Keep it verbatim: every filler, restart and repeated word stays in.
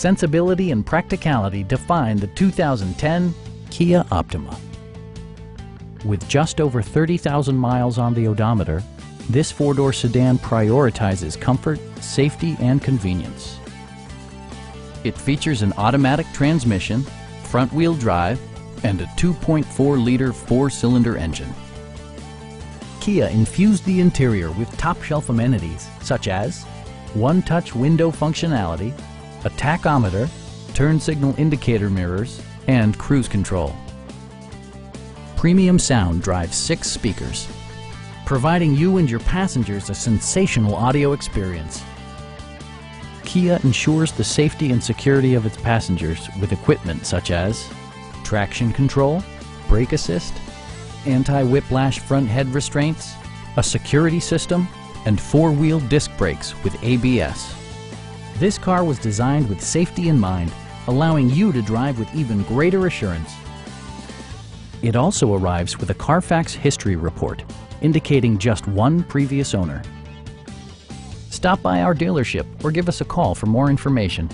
Sensibility and practicality define the two thousand ten Kia Optima. With just over thirty thousand miles on the odometer, this four-door sedan prioritizes comfort, safety, and convenience. It features an automatic transmission, front-wheel drive, and a two point four liter four-cylinder engine. Kia infused the interior with top-shelf amenities such as one-touch window functionality, a tachometer, turn signal indicator mirrors, and cruise control. Premium sound drives six speakers, providing you and your passengers a sensational audio experience. Kia ensures the safety and security of its passengers with equipment such as traction control, brake assist, anti-whiplash front head restraints, a security system, and four-wheel disc brakes with A B S. This car was designed with safety in mind, allowing you to drive with even greater assurance. It also arrives with a Carfax history report, indicating just one previous owner. Stop by our dealership or give us a call for more information.